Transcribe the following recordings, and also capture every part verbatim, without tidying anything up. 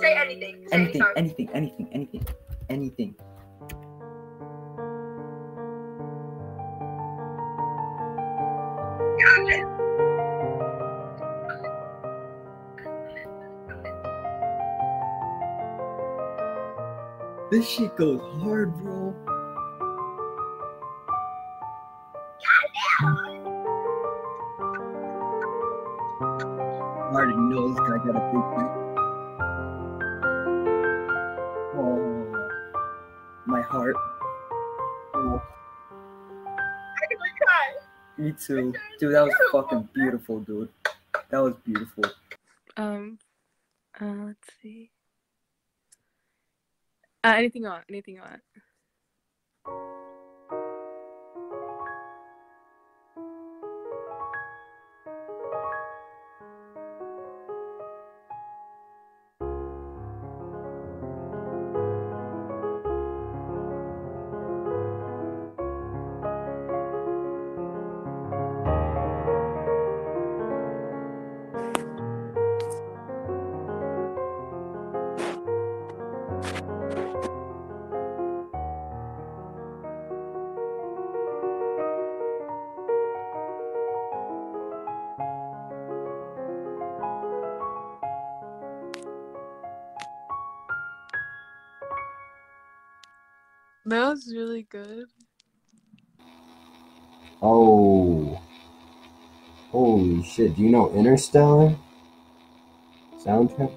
Say anything. Say anything, anything, anything, anything, anything. This shit goes hard, bro. I already know this guy got a big one. Oh, my heart. Oh. Me too. Dude, that was fucking beautiful, dude. That was beautiful. Um, uh, let's see. Uh, anything you want, anything you want. That was really good. Oh. Holy shit. Do you know Interstellar? Soundtrack?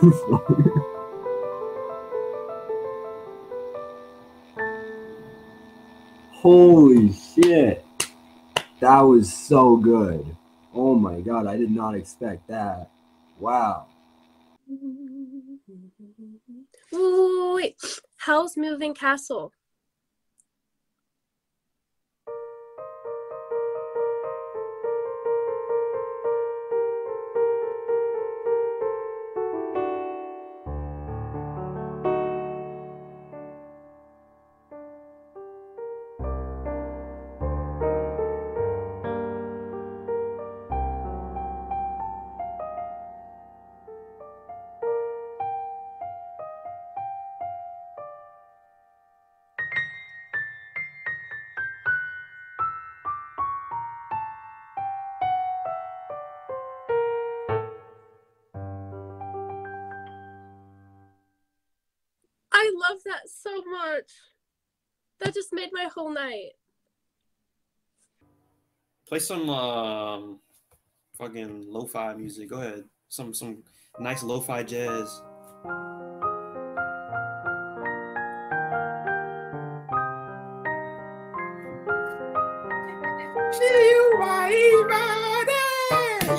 You fucker. Holy shit. That was so good. Oh my god, I did not expect that. Wow. Ooh, wait. Howl's Moving Castle. I love that so much. That just made my whole night. Play some um, fucking lo-fi music. Go ahead. Some some nice lo-fi jazz.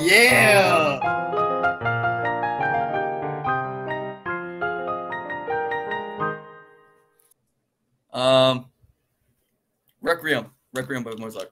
Yeah. Um, Requiem. Requiem by Mozart.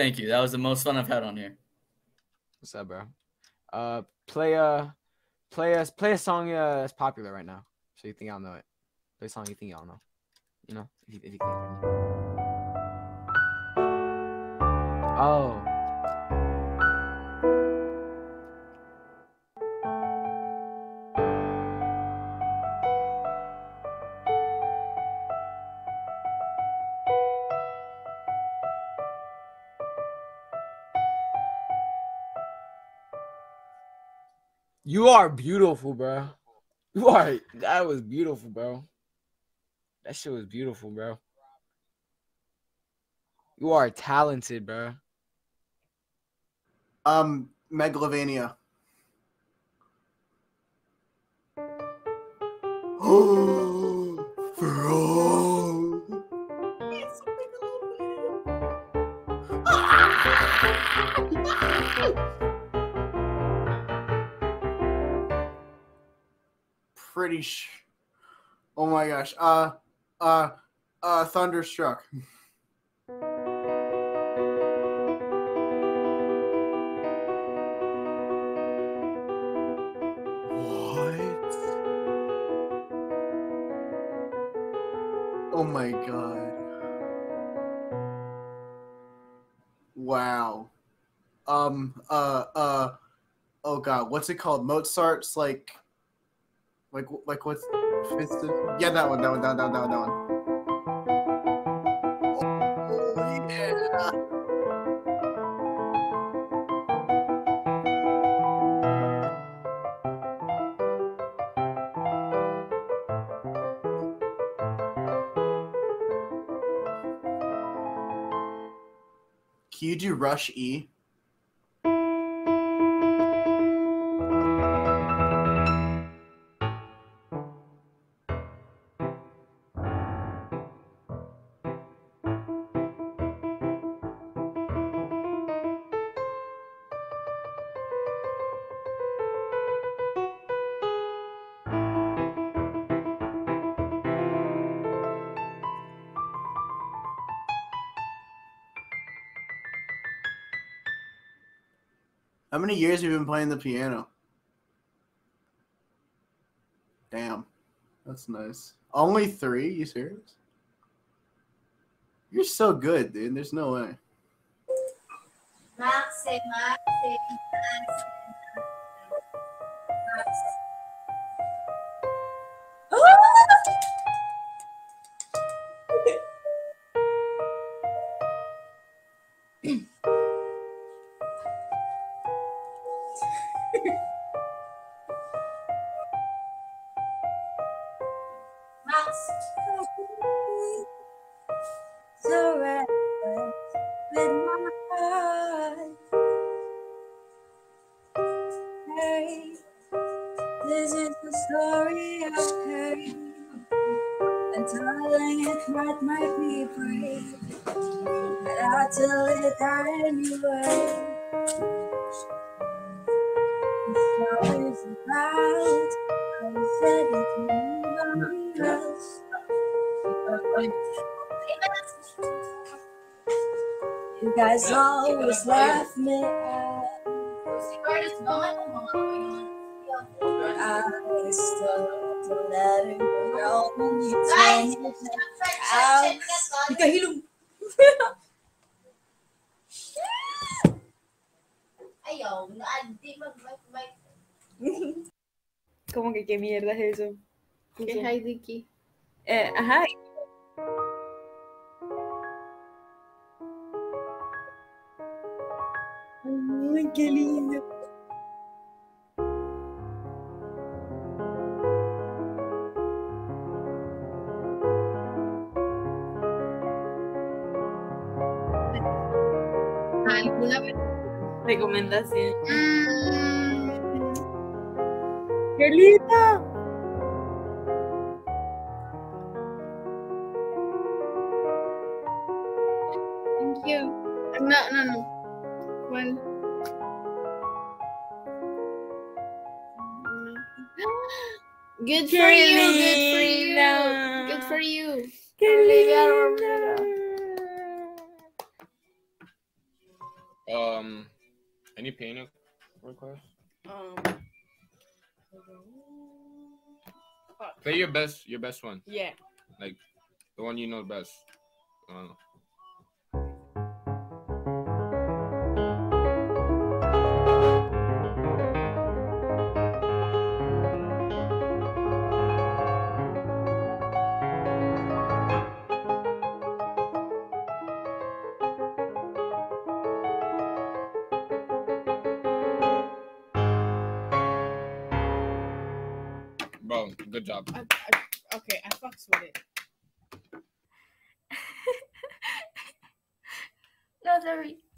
Thank you. That was the most fun I've had on here. What's up, bro? Uh, play a play a play a song uh, that's popular right now, so you think I'll know it. Play a song you think y'all know. You know, if you, if you think. Oh. You are beautiful, bro. You are. That was beautiful, bro. That shit was beautiful, bro. You are talented, bro. Um, Megalovania. Oh, bro. It's Megalovania. Pretty sh oh my gosh. Uh uh uh Thunderstruck. What? Oh my god. Wow. Um uh uh oh god, what's it called? Mozart's like Like, like what's fisted? Yeah, that one, that one, that one, that one, that one. Oh, yeah. Can you do Rush E? How many years have you been playing the piano? Damn. That's nice. Only three? You serious? You're so good, dude. There's no way. This is the story I've heard, and telling it might might be brave, but I'll tell it anyway. The story's about how you said it to nobody else. You guys always left me out. I still don't let it go when you tell me that I'm going to ¿Cómo que qué mierda es eso? ¿Qué es Heidi Key? Eh, ajá. Ay, qué lindo. Recomendación. Mm. ¡Qué linda! Thank you. No, no, no. Bueno. Good for Qué you. Linda. Good for you. Good for you. Qué Um, any pain requests? Um, play your best, your best one. Yeah. Like the one you know best. I don't know. Bro, good job. I, I, okay, I fucks with it. No, sorry.